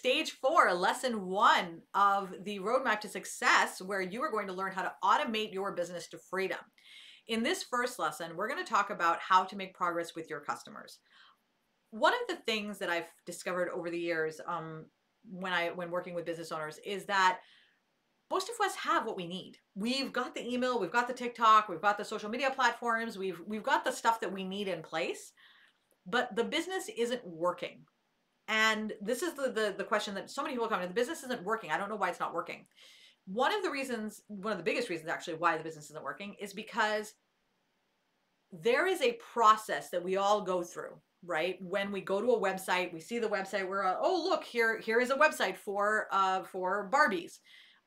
stage 4, lesson 1 of the Roadmap to Success, where you are going to learn how to automate your business to freedom. In this first lesson, we're going to talk about how to make progress with your customers. One of the things that I've discovered over the years when working with business owners is that most of us have what we need. We've got the email, we've got the TikTok, we've got the social media platforms, we've got the stuff that we need in place, but the business isn't working. And this is the question that so many people come to: the business isn't working. I don't know why it's not working. One of the reasons, one of the biggest reasons actually why the business isn't working is because there is a process that we all go through, right? When we go to a website, we see the website, we're, oh, look, here is a website for Barbies.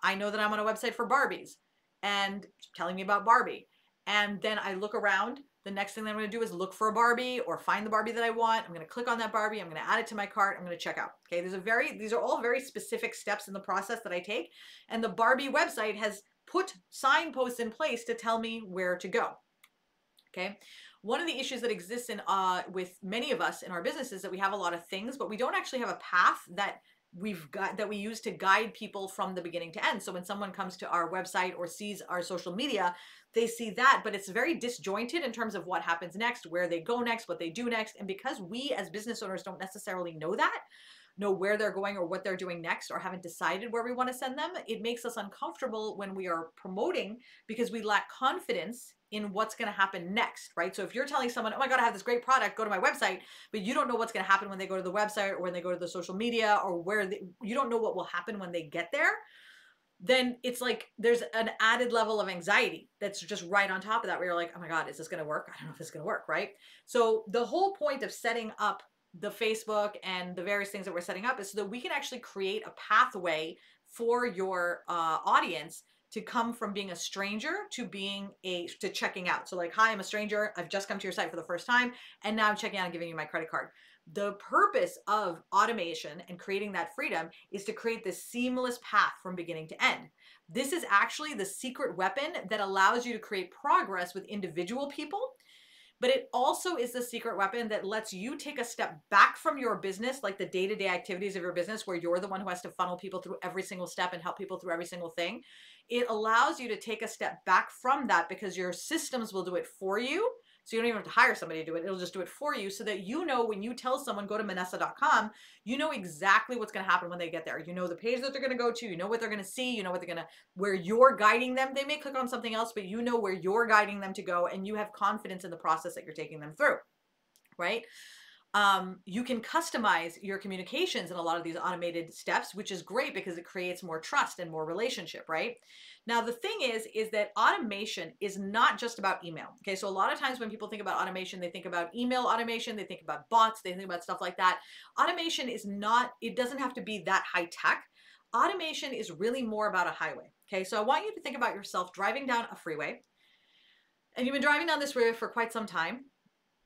I know that I'm on a website for Barbies and telling me about Barbie. And then I look around. The next thing that I'm going to do is look for a Barbie or find the Barbie that I want. I'm going to click on that Barbie. I'm going to add it to my cart. I'm going to check out. Okay. These are all very specific steps in the process that I take. And the Barbie website has put signposts in place to tell me where to go. Okay. One of the issues that exists with many of us in our business is that we have a lot of things, but we don't actually have a path that we use to guide people from the beginning to end. So when someone comes to our website or sees our social media, they see that, but it's very disjointed in terms of what happens next, where they go next, what they do next. And because we as business owners don't necessarily know that, know where they're going or what they're doing next, or haven't decided where we want to send them, it makes us uncomfortable when we are promoting, because we lack confidence in what's going to happen next, right? So if you're telling someone, oh my God, I have this great product, go to my website, but you don't know what's going to happen when they go to the website or when they go to the social media, or you don't know what will happen when they get there, then it's like there's an added level of anxiety that's just right on top of that, where you're like, oh my God, is this going to work? I don't know if this is going to work, right? So the whole point of setting up the Facebook and the various things that we're setting up is so that we can actually create a pathway for your audience to come from being a stranger to checking out. So like, hi, I'm a stranger. I've just come to your site for the first time, and now I'm checking out and giving you my credit card. The purpose of automation and creating that freedom is to create this seamless path from beginning to end. This is actually the secret weapon that allows you to create progress with individual people, but it also is the secret weapon that lets you take a step back from your business, like the day-to-day activities of your business, where you're the one who has to funnel people through every single step and help people through every single thing. It allows you to take a step back from that, because your systems will do it for you. So you don't even have to hire somebody to do it. It'll just do it for you, so that you know when you tell someone, go to Minessa.com, you know exactly what's going to happen when they get there. You know the page that they're going to go to. You know what they're going to see. You know what they're going to, where you're guiding them. They may click on something else, but you know where you're guiding them to go, and you have confidence in the process that you're taking them through, right? You can customize your communications in a lot of these automated steps, which is great because it creates more trust and more relationship, right? Now, the thing is that automation is not just about email. Okay. So a lot of times when people think about automation, they think about email automation, they think about bots, they think about stuff like that. Automation is not, it doesn't have to be that high tech. Automation is really more about a highway. Okay. So I want you to think about yourself driving down a freeway, and you've been driving down this freeway for quite some time,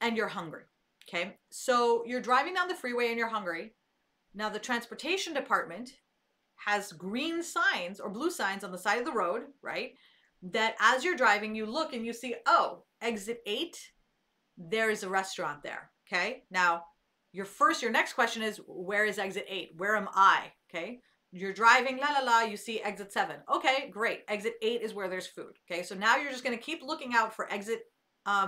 and you're hungry. Okay, so you're driving down the freeway and you're hungry. Now the transportation department has green signs or blue signs on the side of the road, right? That as you're driving, you look and you see, oh, exit 8, there is a restaurant there. Okay, now your next question is, where is exit 8? Where am I? Okay, you're driving, la la la, you see exit 7. Okay, great. Exit 8 is where there's food. Okay, so now you're just going to keep looking out for exit 8.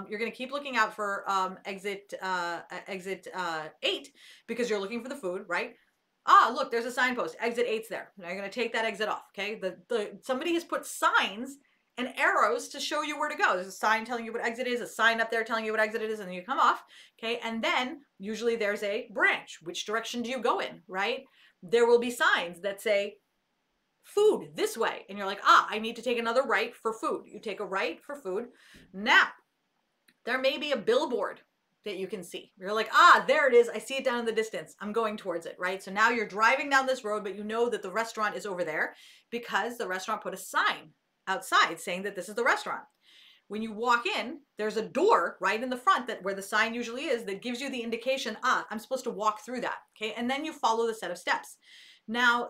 You're going to keep looking out for exit 8 because you're looking for the food, right? Ah, look, there's a signpost. Exit 8's there. Now you're going to take that exit off, okay? Somebody has put signs and arrows to show you where to go. There's a sign telling you what exit is, a sign up there telling you what exit it is, and then you come off, okay? And then usually there's a branch. Which direction do you go in, right? There will be signs that say, food this way. And you're like, ah, I need to take another right for food. You take a right for food. Now, there may be a billboard that you can see. You're like, ah, there it is. I see it down in the distance. I'm going towards it, right? So now you're driving down this road, but you know that the restaurant is over there because the restaurant put a sign outside saying that this is the restaurant. When you walk in, there's a door right in the front where the sign usually is that gives you the indication, ah, I'm supposed to walk through that, okay? And then you follow the set of steps. Now,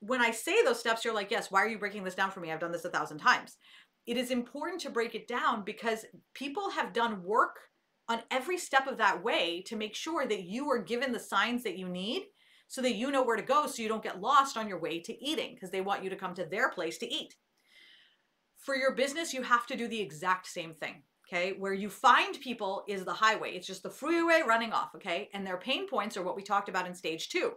when I say those steps, you're like, yes, why are you breaking this down for me? I've done this 1,000 times. It is important to break it down because people have done work on every step of that way to make sure that you are given the signs that you need so that you know where to go so you don't get lost on your way to eating, because they want you to come to their place to eat. For your business, you have to do the exact same thing, okay? Where you find people is the highway. It's just the freeway running off, okay? And their pain points are what we talked about in stage 2.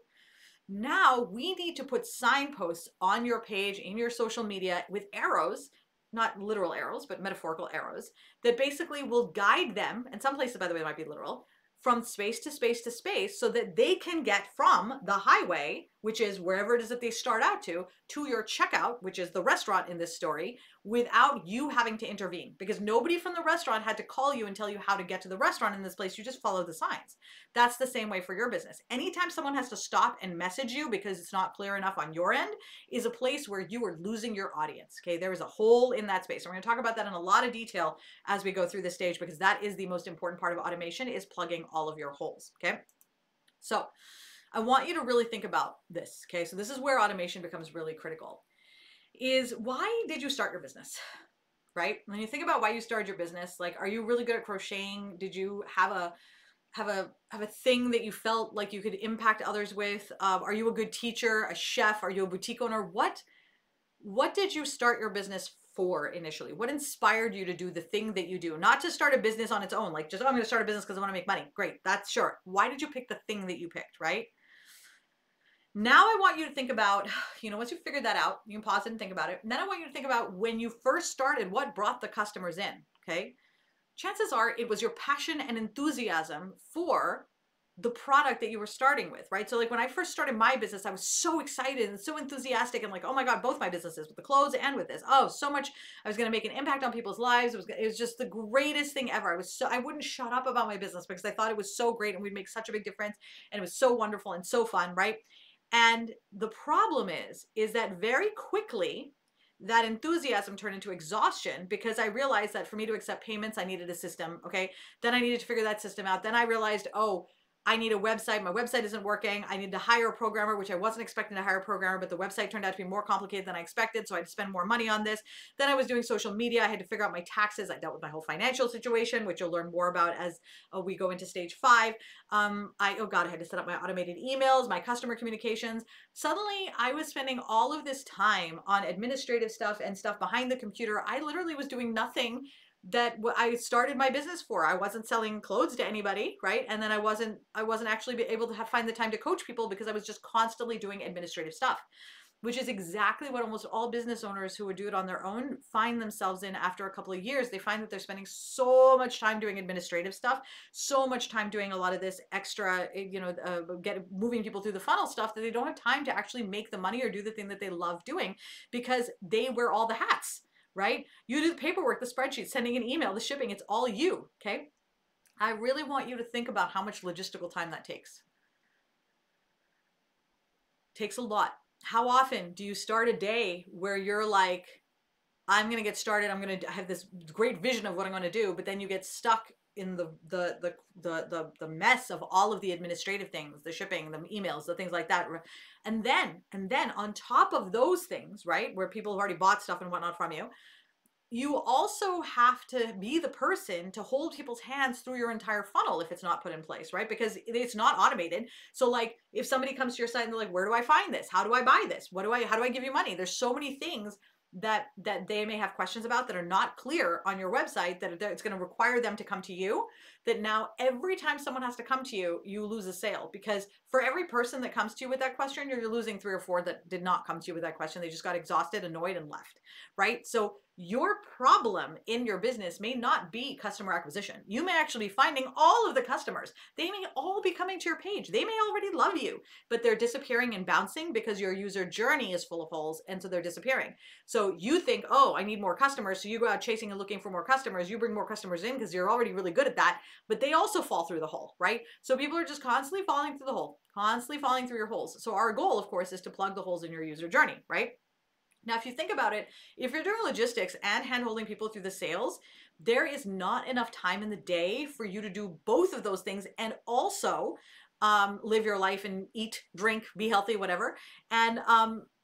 Now we need to put signposts on your page, in your social media, with arrows, not literal arrows, but metaphorical arrows, that basically will guide them, and some places, by the way, might be literal, from space to space to space, so that they can get from the highway, which is wherever it is that they start out to your checkout, which is the restaurant in this story, without you having to intervene, because nobody from the restaurant had to call you and tell you how to get to the restaurant in this place. You just follow the signs. That's the same way for your business. Anytime someone has to stop and message you because it's not clear enough on your end is a place where you are losing your audience, okay? There is a hole in that space. And we're gonna talk about that in a lot of detail as we go through this stage, because that is the most important part of automation, is plugging all of your holes, okay? So I want you to really think about this, okay? So this is where automation becomes really critical, is why did you start your business, right? When you think about why you started your business, like, are you really good at crocheting? Did you have a thing that you felt like you could impact others with? Are you a good teacher, a chef? Are you a boutique owner? What did you start your business for initially? What inspired you to do the thing that you do? Not to start a business on its own, like just, oh, I'm gonna start a business because I wanna make money. Great, that's sure. Why did you pick the thing that you picked, right? Now I want you to think about, you know, once you've figured that out, you can pause it and think about it. And then I want you to think about when you first started, what brought the customers in, okay? Chances are it was your passion and enthusiasm for the product that you were starting with, right? So like when I first started my business, I was so excited and so enthusiastic and like, oh my God, both my businesses, with the clothes and with this. Oh, so much. I was gonna make an impact on people's lives. It was just the greatest thing ever. I wouldn't shut up about my business because I thought it was so great and we'd make such a big difference and it was so wonderful and so fun, right? And the problem is that very quickly, that enthusiasm turned into exhaustion, because I realized that for me to accept payments, I needed a system, okay? Then I needed to figure that system out. Then I realized, oh, I need a website. My website isn't working. I need to hire a programmer, which I wasn't expecting to hire a programmer, but the website turned out to be more complicated than I expected, so I had to spend more money on this. Then I was doing social media. I had to figure out my taxes. I dealt with my whole financial situation, which you'll learn more about as we go into stage 5. I had to set up my automated emails, my customer communications. Suddenly, I was spending all of this time on administrative stuff and stuff behind the computer. I literally was doing nothing that I started my business for. I wasn't selling clothes to anybody, right? And then I wasn't actually able to find the time to coach people because I was just constantly doing administrative stuff, which is exactly what almost all business owners who would do it on their own find themselves in after a couple of years. They find that they're spending so much time doing administrative stuff, so much time doing a lot of this extra, you know, moving people through the funnel stuff, that they don't have time to actually make the money or do the thing that they love doing, because they wear all the hats, right? You do the paperwork, the spreadsheet, sending an email, the shipping, it's all you, okay? I really want you to think about how much logistical time that takes. Takes a lot. How often do you start a day where you're like, I'm gonna get started, I'm gonna have this great vision of what I'm gonna do, but then you get stuck in the mess of all of the administrative things, the shipping, the emails, the things like that. And then on top of those things, right, where people have already bought stuff and whatnot from you, you also have to be the person to hold people's hands through your entire funnel if it's not put in place, right? Because it's not automated. So like if somebody comes to your site and they're like, where do I find this? How do I buy this? How do I give you money? There's so many things that they may have questions about that are not clear on your website, that it's going to require them to come to you, that now every time someone has to come to you, you lose a sale, because for every person that comes to you with that question, you're losing 3 or 4 that did not come to you with that question. They just got exhausted, annoyed, and left, right? So your problem in your business may not be customer acquisition. You may actually be finding all of the customers. They may all be coming to your page. They may already love you, but they're disappearing and bouncing because your user journey is full of holes, and so they're disappearing. So you think, oh, I need more customers. So you go out chasing and looking for more customers. You bring more customers in because you're already really good at that, but they also fall through the hole, right? So people are just constantly falling through the hole, constantly falling through your holes. So our goal, of course, is to plug the holes in your user journey, right? Now, if you think about it, if you're doing logistics and handholding people through the sales, there is not enough time in the day for you to do both of those things and also live your life and eat, drink, be healthy, whatever. And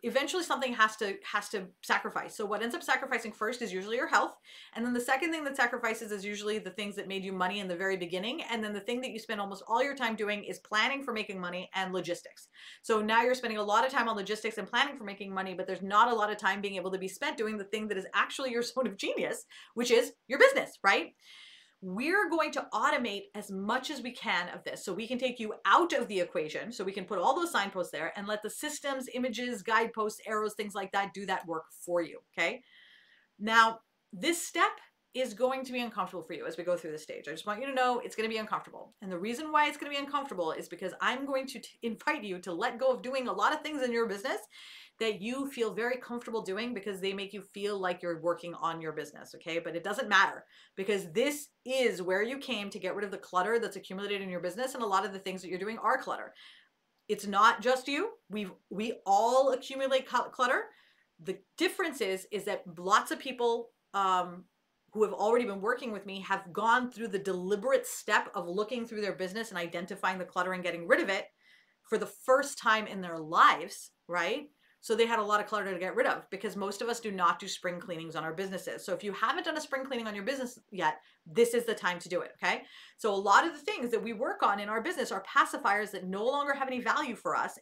eventually something has to sacrifice. So what ends up sacrificing first is usually your health. And then the second thing that sacrifices is usually the things that made you money in the very beginning. And then the thing that you spend almost all your time doing is planning for making money and logistics. So now you're spending a lot of time on logistics and planning for making money, but there's not a lot of time being able to be spent doing the thing that is actually your zone of genius, which is your business, right? We're going to automate as much as we can of this. So we can take you out of the equation. So we can put all those signposts there and let the systems, images, guideposts, arrows, things like that do that work for you, okay? Now, this step is going to be uncomfortable for you as we go through this stage. I just want you to know it's going to be uncomfortable. And the reason why it's going to be uncomfortable is because I'm going to invite you to let go of doing a lot of things in your business that you feel very comfortable doing because they make you feel like you're working on your business, okay? But it doesn't matter because this is where you came to get rid of the clutter that's accumulated in your business, and a lot of the things that you're doing are clutter. It's not just you. We all accumulate clutter. The difference is that lots of people who have already been working with me have gone through the deliberate step of looking through their business and identifying the clutter and getting rid of it for the first time in their lives, right? So they had a lot of clutter to get rid of because most of us do not do spring cleanings on our businesses. So if you haven't done a spring cleaning on your business yet, this is the time to do it, okay? So a lot of the things that we work on in our business are pacifiers that no longer have any value for us,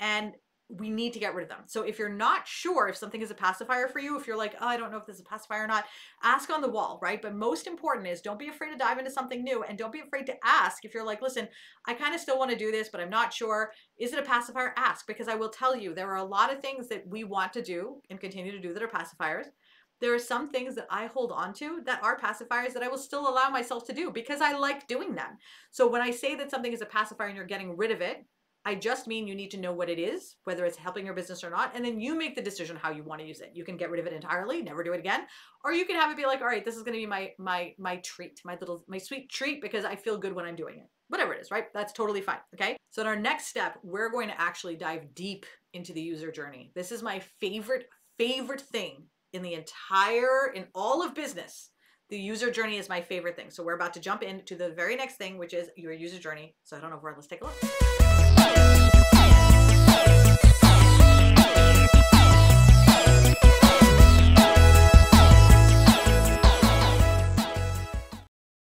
and we need to get rid of them. So if you're not sure if something is a pacifier for you, if you're like, oh, I don't know if this is a pacifier or not, ask on the wall, right? But most important is don't be afraid to dive into something new, and don't be afraid to ask. If you're like, listen, I kind of still want to do this, but I'm not sure. Is it a pacifier? Ask, because I will tell you, there are a lot of things that we want to do and continue to do that are pacifiers. There are some things that I hold on to that are pacifiers that I will still allow myself to do because I like doing them. So when I say that something is a pacifier and you're getting rid of it, I just mean you need to know what it is, whether it's helping your business or not, and then you make the decision how you want to use it. You can get rid of it entirely, never do it again, or you can have it be like, all right, this is going to be my treat, my sweet treat, because I feel good when I'm doing it. Whatever it is, right? That's totally fine, okay? So in our next step, we're going to actually dive deep into the user journey. This is my favorite thing in all of business. The user journey is my favorite thing. So we're about to jump into the very next thing, which is your user journey. So I don't know where, let's take a look.